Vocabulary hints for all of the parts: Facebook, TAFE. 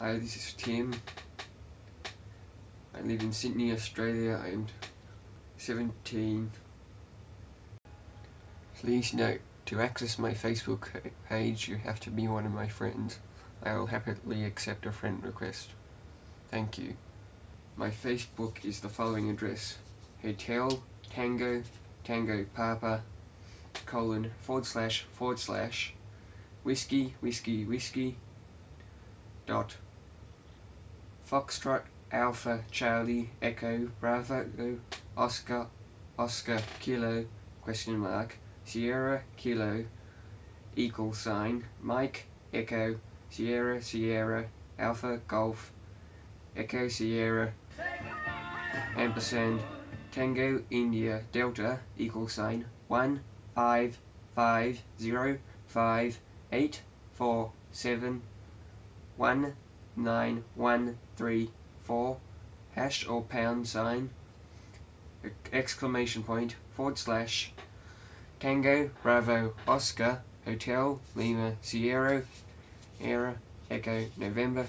Hi, this is Tim. I live in Sydney, Australia. I'm 17. Please note, to access my Facebook page you have to be one of my friends. I will happily accept a friend request. Thank you. My Facebook is the following address: Hotel Tango Tango Papa :// whiskey . Foxtrot Alpha Charlie Echo Bravo Oscar Kilo ? Sierra Kilo =, Mike Echo Sierra Alpha Golf Echo Sierra & Tango India Delta =, 1550584719134 ## !// Tango Bravo Oscar Hotel Lima Sierra Echo November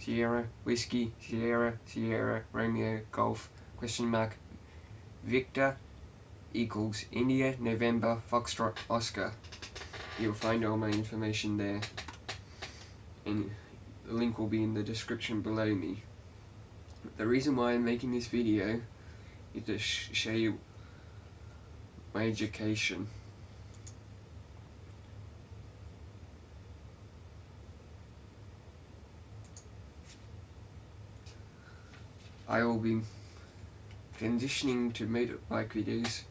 Sierra Whiskey Sierra Romeo Golf ? Victor = India November Foxtrot Oscar. You'll find all my information there, and the link will be in the description below me. The reason why I'm making this video is to show you my education. I will be transitioning to motorbike videos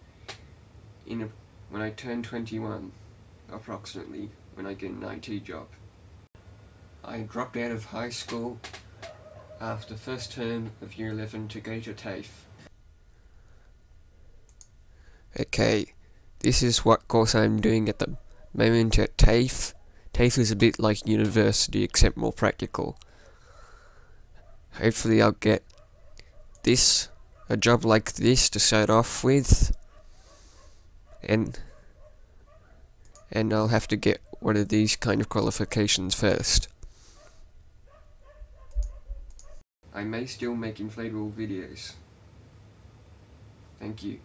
when I turn 21, approximately, when I get an IT job. I dropped out of high school after first term of year 11 to go to TAFE. Okay, this is what course I'm doing at the moment at TAFE. TAFE is a bit like university except more practical. Hopefully I'll get a job like this to start off with, and I'll have to get one of these kind of qualifications first. I may still make inflatable videos. Thank you.